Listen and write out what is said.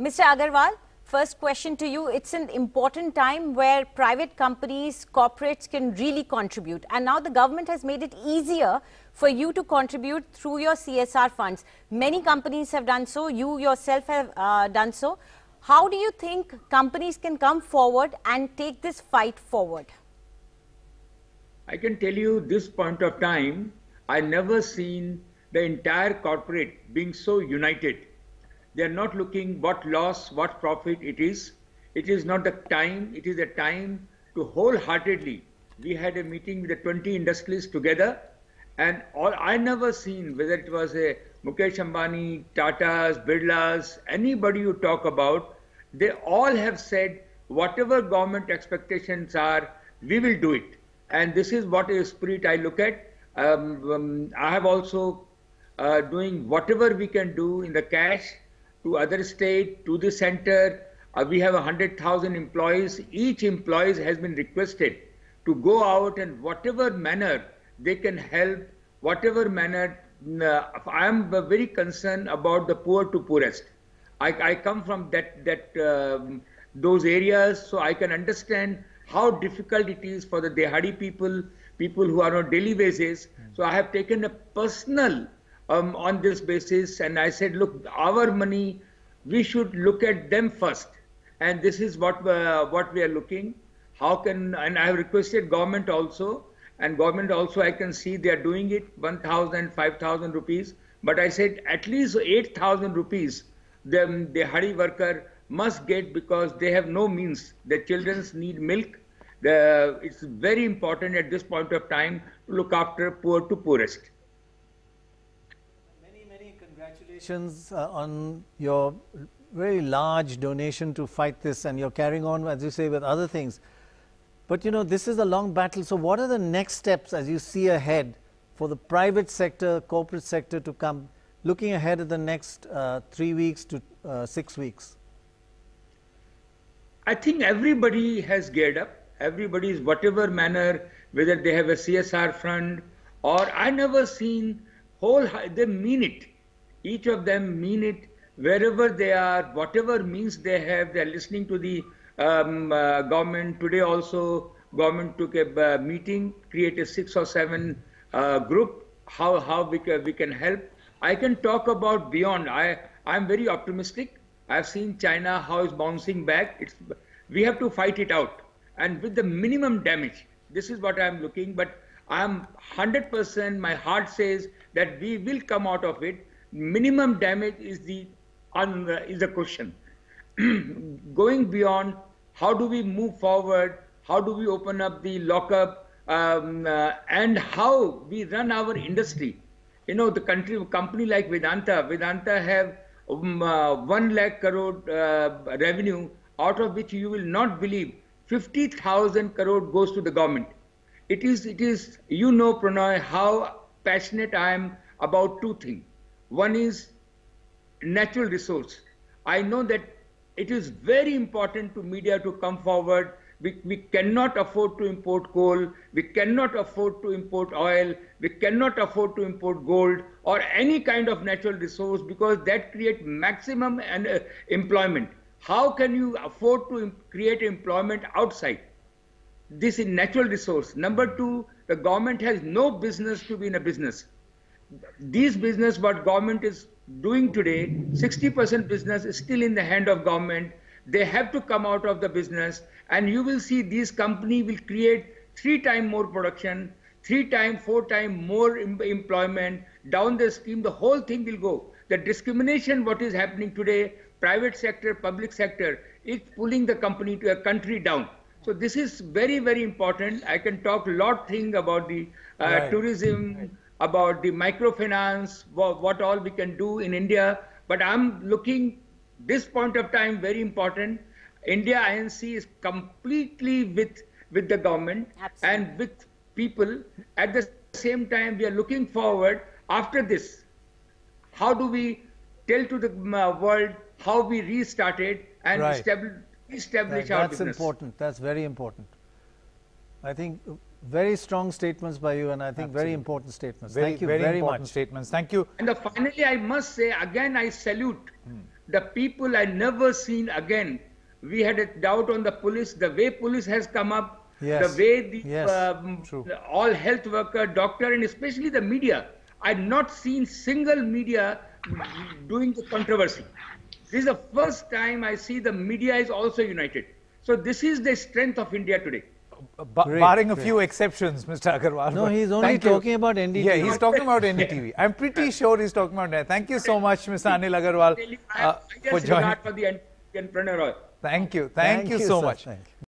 Mr. Agarwal, first question to you. It's an important time where private companies, corporates can really contribute. And now the government has made it easier for you to contribute through your CSR funds. Many companies have done so. You yourself have done so. How do you think companies can come forward and take this fight forward? I can tell you, this point of time, I've never seen the entire corporate being so united. They are not looking what loss, what profit it is. It is not the time. It is the time to wholeheartedly. We had a meeting with the 20 industrialists together, and all I never seen, whether it was a Mukesh Ambani, Tatas, Birlas, anybody you talk about, they all have said whatever government expectations are, we will do it. And this is what a spirit I look at. I have also doing whatever we can do in the cash to other state, to the center. We have 100,000 employees. Each employee has been requested to go out and whatever manner they can help, whatever manner. I am very concerned about the poor to poorest. I come from those areas, so I can understand how difficult it is for the Dehadi people, people who are on daily basis. So I have taken a personal on this basis, and I said, look, our money, we should look at them first, and this is what we are looking. How can, and I have requested government also. And government also, I can see they are doing it, 1,000, 5,000 rupees. But I said at least 8,000 rupees the Dehadi worker must get, because they have no means. Their children need milk. It's very important at this point of time to look after poor to poorest. Many, many congratulations on your very large donation to fight this, and you're carrying on, as you say, with other things. But you know, this is a long battle. So what are the next steps as you see ahead for the private sector, corporate sector to come, looking ahead at the next 3 weeks to 6 weeks? I think everybody has geared up. Everybody's whatever manner, whether they have a CSR fund or I never seen whole, they mean it. Each of them mean it wherever they are, whatever means they have, they're listening to the government. Today also government took a meeting, created 6 or 7 group, how we can help. I can talk about beyond. I'm very optimistic. I've seen China, how it's bouncing back. We have to fight it out and with the minimum damage. This is what I'm looking, but I'm 100%, my heart says that we will come out of it. Minimum damage is the question. Going beyond, how do we move forward, how do we open up the lockup, and how we run our industry. You know, the company like Vedanta have 1 lakh crore revenue, out of which you will not believe 50,000 crore goes to the government. It is, you know, Pranoy, how passionate I am about two things. One is natural resource. I know that it is very important to media to come forward. We cannot afford to import coal. We cannot afford to import oil. We cannot afford to import gold or any kind of natural resource, because that creates maximum employment. How can you afford to create employment outside? This is natural resource. Number 2, the government has no business to be in a business. These business, what government is doing today, 60% business is still in the hand of government. They have to come out of the business, and you will see these company will create 3 times more production, 3 times, 4 times more employment. Down the stream, the whole thing will go. The discrimination what is happening today, private sector, public sector, is pulling the company to a country down. So this is very, very important. I can talk a lot thing about the tourism. Right. About the microfinance, what all we can do in India. But I'm looking, this point of time, very important. India INC is completely with the government. Absolutely. And with people. At the same time, we are looking forward after this. How do we tell to the world how we restarted and right. establish our business? That's important. That's very important. I think very strong statements by you, and I think Absolutely. Very important statements. Thank you very much. And finally, I must say again, I salute the people I never seen again. We had a doubt on the police, the way police has come up, yes, the way the, yes, all health worker, doctor, and especially the media. I've not seen single media doing the controversy. This is the first time I see the media is also united. So this is the strength of India today. Barring a few exceptions, Mr. Agarwal. No, he's only talking about NDTV. Yeah, he's talking about NDTV. I'm pretty sure he's talking about that. Thank you so much, Mr. Anil Agarwal, for joining. Thank you so much.